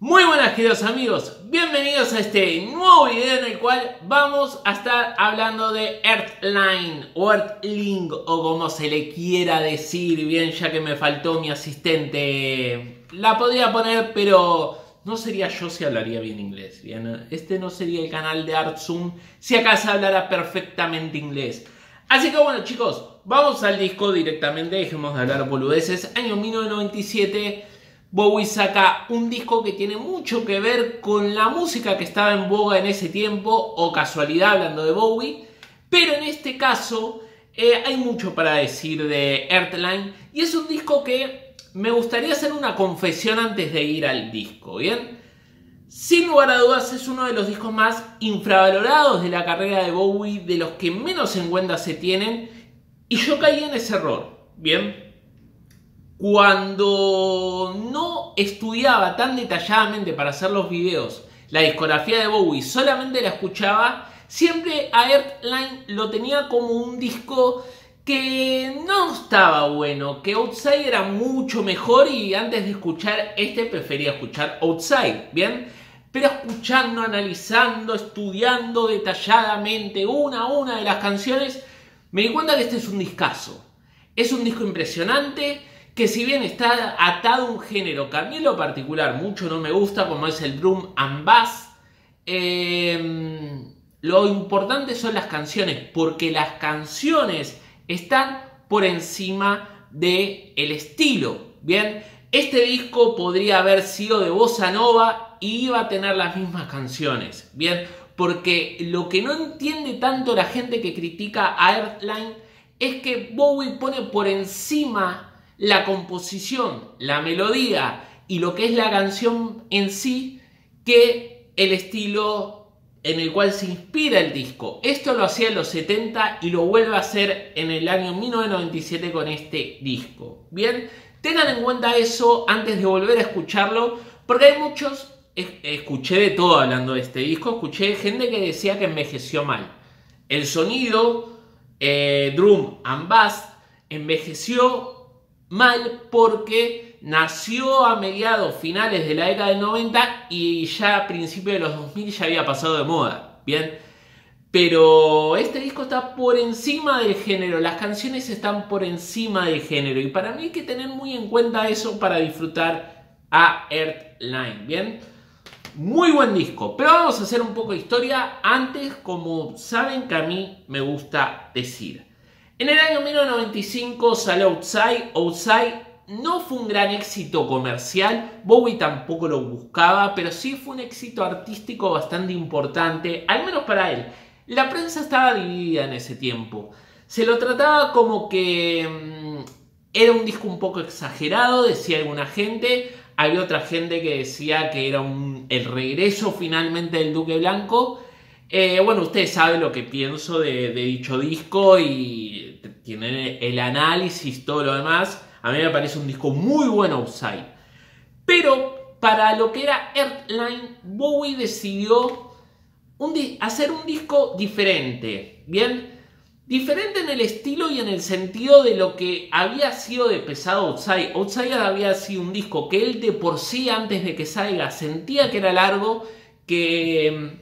Muy buenas queridos amigos, bienvenidos a este nuevo video en el cual vamos a estar hablando de Earthline o Earthling o como se le quiera decir, bien ya que me faltó mi asistente, la podría poner pero no sería yo si hablaría bien inglés, bien, este no sería el canal de Artzoom si acaso hablara perfectamente inglés. Así que bueno chicos, vamos al disco directamente, dejemos de hablar boludeces, año 1997... Bowie saca un disco que tiene mucho que ver con la música que estaba en boga en ese tiempo, o casualidad hablando de Bowie, pero en este caso hay mucho para decir de Earthline y es un disco que me gustaría hacer una confesión antes de ir al disco, ¿bien? Sin lugar a dudas es uno de los discos más infravalorados de la carrera de Bowie, de los que menos en cuenta se tienen y yo caí en ese error, ¿bien? Cuando no estudiaba tan detalladamente para hacer los videos la discografía de Bowie, solamente la escuchaba, siempre a Earthline lo tenía como un disco que no estaba bueno, que Outside era mucho mejor y antes de escuchar este prefería escuchar Outside, ¿bien? Pero escuchando, analizando, estudiando detalladamente una de las canciones, me di cuenta que este es un discazo. Es un disco impresionante, que si bien está atado a un género que a mí en lo particular mucho no me gusta, como es el drum and bass, lo importante son las canciones, porque las canciones están por encima del estilo, ¿bien? Este disco podría haber sido de bossa nova y iba a tener las mismas canciones, ¿bien? Porque lo que no entiende tanto la gente que critica a Earthline es que Bowie pone por encima la composición, la melodía y lo que es la canción en sí, que el estilo en el cual se inspira el disco. Esto lo hacía en los 70 y lo vuelve a hacer en el año 1997 con este disco. Bien, tengan en cuenta eso antes de volver a escucharlo, porque hay muchos, escuché de todo hablando de este disco, escuché gente que decía que envejeció mal. El sonido, drum and bass, envejeció mal porque nació a mediados finales de la década del 90 y ya a principios de los 2000 ya había pasado de moda, ¿bien? Pero este disco está por encima del género, las canciones están por encima del género y para mí hay que tener muy en cuenta eso para disfrutar a Earthline, ¿bien? Muy buen disco, pero vamos a hacer un poco de historia antes, como saben que a mí me gusta decir. En el año 1995 sale Outside. Outside no fue un gran éxito comercial, Bowie tampoco lo buscaba, pero sí fue un éxito artístico bastante importante, al menos para él. La prensa estaba dividida en ese tiempo. Se lo trataba como que era un disco un poco exagerado, decía alguna gente. Había otra gente que decía que era el regreso finalmente del Duque Blanco. Bueno, ustedes saben lo que pienso de dicho disco y tienen el análisis, todo lo demás. A mí me parece un disco muy bueno Outside. Pero para lo que era Earthline, Bowie decidió hacer un disco diferente, ¿bien? Diferente en el estilo y en el sentido de lo que había sido de pesado Outside. Outside había sido un disco que él de por sí, antes de que salga, sentía que era largo, que,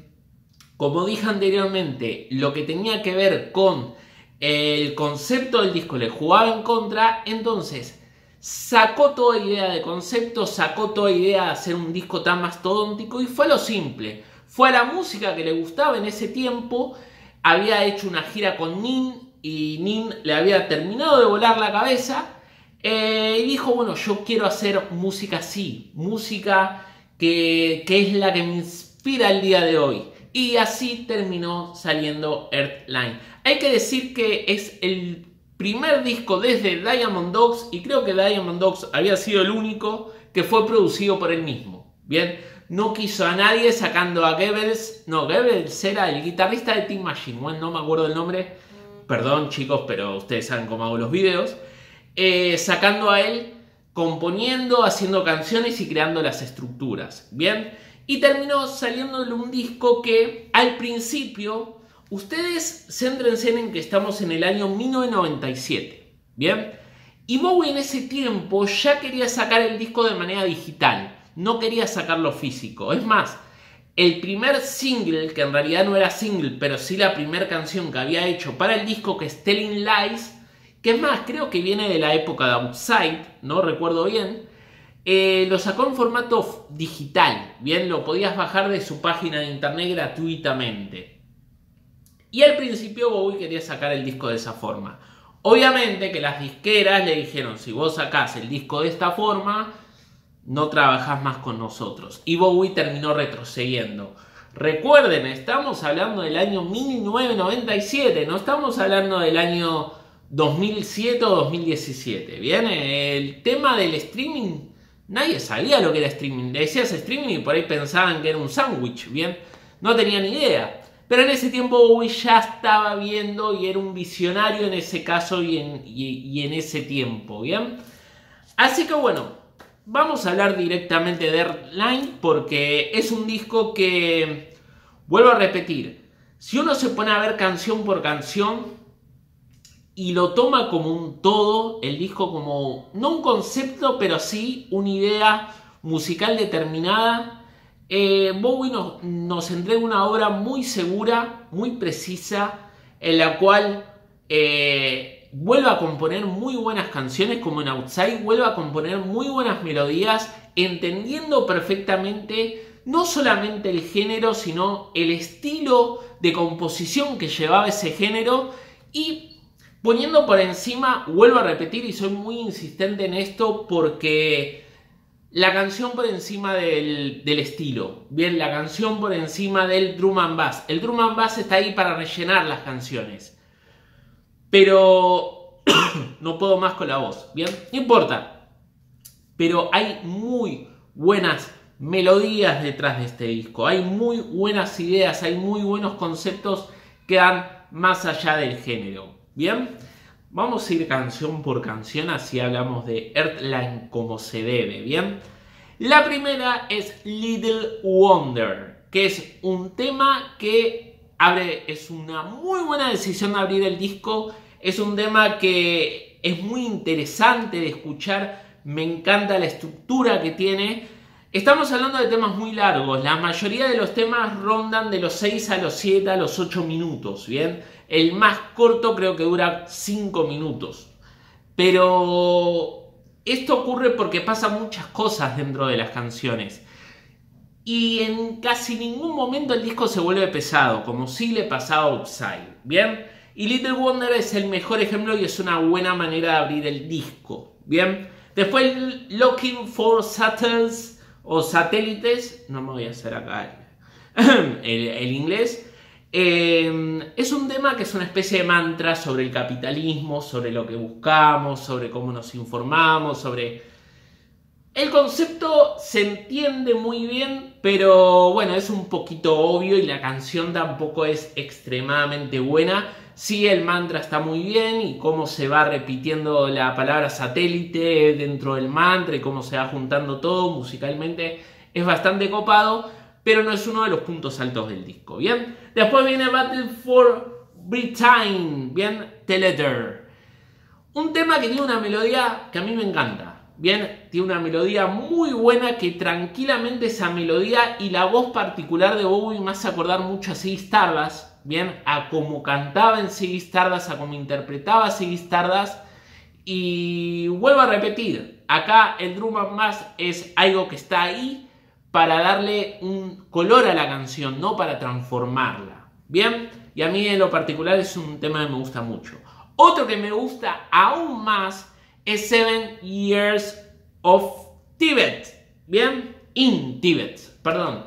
como dije anteriormente, lo que tenía que ver con el concepto del disco le jugaba en contra, entonces sacó toda idea de concepto, sacó toda idea de hacer un disco tan mastodóntico y fue a lo simple. Fue a la música que le gustaba en ese tiempo, había hecho una gira con Nin y Nin le había terminado de volar la cabeza y dijo, bueno, yo quiero hacer música así, música que es la que me inspira el día de hoy. Y así terminó saliendo Earthline. Hay que decir que es el primer disco desde Diamond Dogs, y creo que Diamond Dogs había sido el único que fue producido por él mismo, ¿bien? No quiso a nadie sacando a Goebbels. No, Goebbels era el guitarrista de Team Machine, bueno, no me acuerdo el nombre. Perdón chicos, pero ustedes saben cómo hago los videos. Sacando a él, componiendo, haciendo canciones y creando las estructuras, ¿bien? Y terminó saliéndole un disco que al principio, ustedes céntrense en que estamos en el año 1997, ¿bien? Y Bowie en ese tiempo ya quería sacar el disco de manera digital. no quería sacarlo físico. Es más, el primer single, que en realidad no era single, pero sí la primera canción que había hecho para el disco, que es Telling Lies, que es más, creo que viene de la época de Outside, no recuerdo bien, lo sacó en formato digital, bien, lo podías bajar de su página de internet gratuitamente. Y al principio Bowie quería sacar el disco de esa forma. Obviamente que las disqueras le dijeron, si vos sacás el disco de esta forma, no trabajás más con nosotros. Y Bowie terminó retrocediendo. Recuerden, estamos hablando del año 1997, no estamos hablando del año 2007 o 2017. Bien, el tema del streaming, nadie sabía lo que era streaming. Le decías streaming y por ahí pensaban que era un sándwich, bien, no tenían idea. Pero en ese tiempo Bowie ya estaba viendo y era un visionario en ese caso y en ese tiempo, ¿bien? Así que bueno, vamos a hablar directamente de Earthline porque es un disco que, vuelvo a repetir, si uno se pone a ver canción por canción y lo toma como un todo, el disco como, no un concepto, pero sí una idea musical determinada, Bowie nos entrega una obra muy segura, muy precisa, en la cual vuelve a componer muy buenas canciones, como en Outside, vuelve a componer muy buenas melodías, entendiendo perfectamente no solamente el género, sino el estilo de composición que llevaba ese género, y poniendo por encima, vuelvo a repetir, y soy muy insistente en esto porque la canción por encima del estilo, bien, la canción por encima del drum and bass. El drum and bass está ahí para rellenar las canciones, pero no puedo más con la voz, bien, no importa. Pero hay muy buenas melodías detrás de este disco, hay muy buenas ideas, hay muy buenos conceptos que dan más allá del género, bien. Vamos a ir canción por canción, así hablamos de Earthline como se debe, ¿bien? La primera es Little Wonder, que es un tema que abre, es una muy buena decisión de abrir el disco, es un tema que es muy interesante de escuchar, me encanta la estructura que tiene. Estamos hablando de temas muy largos, la mayoría de los temas rondan de los 6 a los 7 a los 8 minutos, ¿bien? El más corto creo que dura 5 minutos, pero esto ocurre porque pasan muchas cosas dentro de las canciones y en casi ningún momento el disco se vuelve pesado, como si le pasaba a Outside, ¿bien? Y Little Wonder es el mejor ejemplo y es una buena manera de abrir el disco, ¿bien? Después Looking for Satellites, o satélites, no me voy a hacer acá el inglés, es un tema que es una especie de mantra sobre el capitalismo, sobre lo que buscamos, sobre cómo nos informamos, sobre... El concepto se entiende muy bien, pero bueno, es un poquito obvio y la canción tampoco es extremadamente buena. Sí, el mantra está muy bien y cómo se va repitiendo la palabra satélite dentro del mantra y cómo se va juntando todo musicalmente es bastante copado, pero no es uno de los puntos altos del disco, ¿bien? Después viene Battle for Britain, ¿bien? The Letter. Un tema que tiene una melodía que a mí me encanta, ¿bien? Tiene una melodía muy buena que tranquilamente esa melodía y la voz particular de Bowie me hace acordar mucho a Ziggy Stardust, bien, a cómo cantaba en Ziggy Stardust, a cómo interpretaba Ziggy Stardust. Y vuelvo a repetir, acá el drum and bass es algo que está ahí para darle un color a la canción, no para transformarla, bien. Y a mí en lo particular es un tema que me gusta mucho. Otro que me gusta aún más es Seven Years of Tibet, bien, in Tibet, perdón.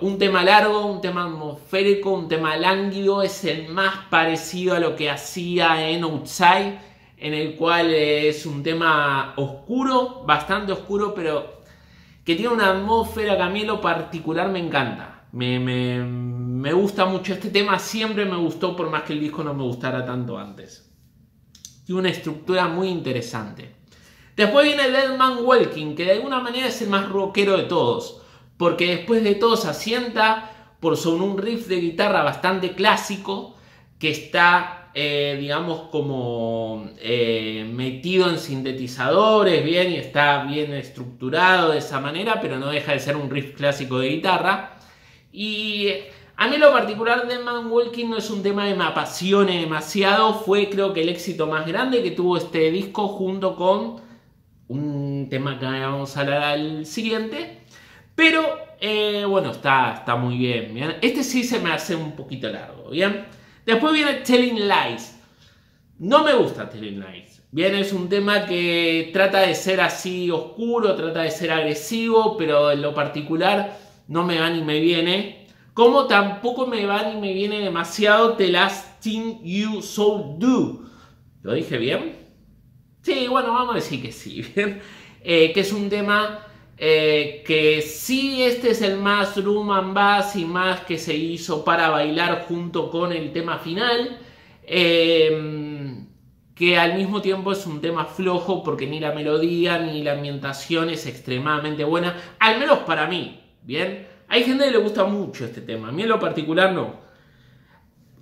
Un tema largo, un tema atmosférico, un tema lánguido, es el más parecido a lo que hacía en Outside, en el cual es un tema oscuro, bastante oscuro, pero que tiene una atmósfera que a mí en lo particular me encanta, me gusta mucho este tema, siempre me gustó por más que el disco no me gustara tanto antes. Tiene una estructura muy interesante. Después viene Dead Man Walking, que de alguna manera es el más rockero de todos, porque después de todo se asienta por sobre un riff de guitarra bastante clásico que está digamos, como metido en sintetizadores bien, y está bien estructurado de esa manera, pero no deja de ser un riff clásico de guitarra. Y a mí, en lo particular, Dead Man Walking no es un tema que me apasione demasiado. Fue, creo que, el éxito más grande que tuvo este disco, junto con un tema que vamos a hablar al siguiente. Pero bueno, está muy bien, bien. Este sí se me hace un poquito largo, bien. Después viene Telling Lies. No me gusta Telling Lies, bien. Es un tema que trata de ser así oscuro, trata de ser agresivo, pero en lo particular no me va ni me viene. Como tampoco me va ni me viene demasiado The Last Thing You Should Do. ¿Lo dije bien? Sí, bueno, vamos a decir que sí, bien. Que es un tema que sí, este es el más drum and bass y más que se hizo para bailar junto con el tema final. Que al mismo tiempo es un tema flojo porque ni la melodía ni la ambientación es extremadamente buena. Al menos para mí, bien. Hay gente que le gusta mucho este tema, a mí en lo particular no.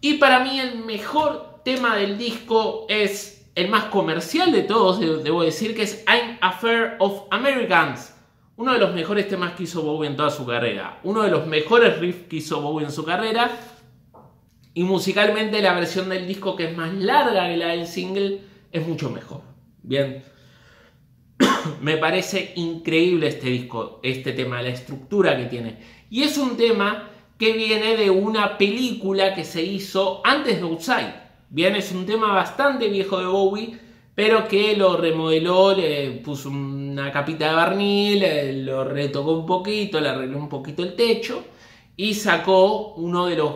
Y para mí el mejor tema del disco es el más comercial de todos, debo decir, que es I'm Afraid of Americans. Uno de los mejores temas que hizo Bowie en toda su carrera. Uno de los mejores riffs que hizo Bowie en su carrera. Y musicalmente la versión del disco, que es más larga que la del single, es mucho mejor. Bien. Me parece increíble este disco, este tema, la estructura que tiene. Y es un tema que viene de una película que se hizo antes de Outside. Bien, es un tema bastante viejo de Bowie, pero que lo remodeló, le puso una capita de barniz, lo retocó un poquito, le arregló un poquito el techo y sacó uno de los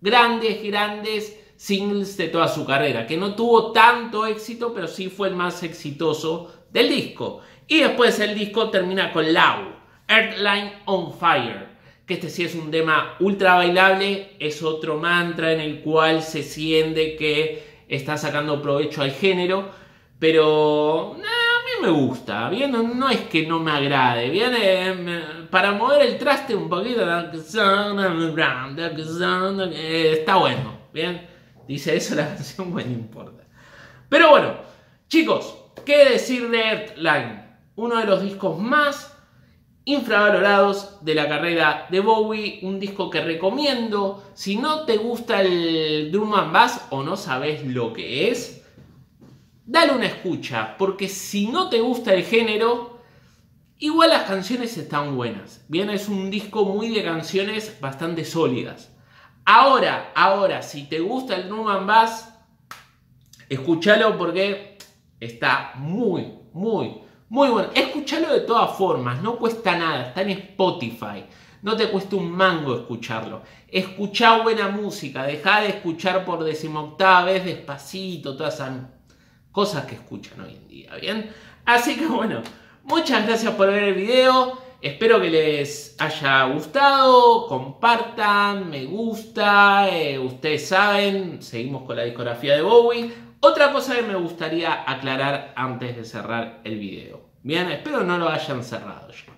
grandes singles de toda su carrera, que no tuvo tanto éxito, pero sí fue el más exitoso del disco. Y después el disco termina con Loud, Earthling on Fire, que este sí es un tema ultra bailable, es otro mantra en el cual se siente que está sacando provecho al género, pero a mí me gusta, bien, no es que no me agrade, bien, para mover el traste un poquito, está bueno, bien, dice eso la canción, bueno, no importa. Pero bueno, chicos, ¿qué decir de Earthling? Uno de los discos más infravalorados de la carrera de Bowie, un disco que recomiendo. Si no te gusta el drum and bass o no sabes lo que es, dale una escucha, porque si no te gusta el género, igual las canciones están buenas. Bien, es un disco muy de canciones bastante sólidas. Ahora, si te gusta el drum and bass, escúchalo porque está muy bueno. Escucharlo de todas formas, no cuesta nada, está en Spotify, no te cuesta un mango escucharlo. Escuchá buena música, dejá de escuchar por 18ª vez Despacito, todas esas cosas que escuchan hoy en día, ¿bien? Así que bueno, muchas gracias por ver el video, espero que les haya gustado, compartan, me gusta, ustedes saben, seguimos con la discografía de Bowie. Otra cosa que me gustaría aclarar antes de cerrar el video. Bien, espero no lo hayan cerrado ya.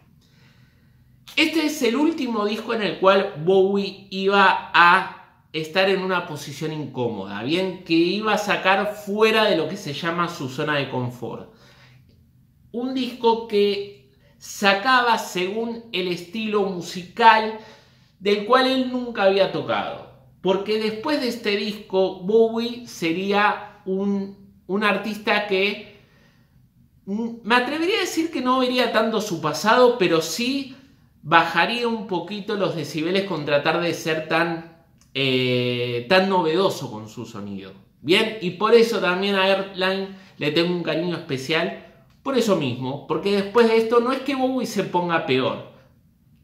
Este es el último disco en el cual Bowie iba a estar en una posición incómoda. Bien, que iba a sacar fuera de lo que se llama su zona de confort. Un disco que sacaba según el estilo musical del cual él nunca había tocado. Porque después de este disco, Bowie sería un artista que me atrevería a decir que no vería tanto su pasado, pero sí bajaría un poquito los decibeles con tratar de ser tan novedoso con su sonido. Bien, y por eso también a Earthling le tengo un cariño especial, por eso mismo, porque después de esto no es que Bowie se ponga peor,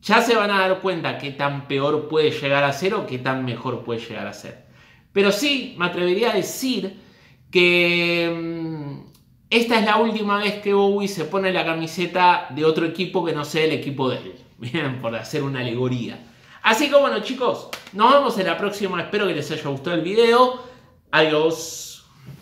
ya se van a dar cuenta qué tan peor puede llegar a ser o qué tan mejor puede llegar a ser. Pero sí me atrevería a decir que esta es la última vez que Bowie se pone la camiseta de otro equipo que no sea el equipo de él. Bien, por hacer una alegoría. Así que bueno, chicos, nos vemos en la próxima. Espero que les haya gustado el video. Adiós.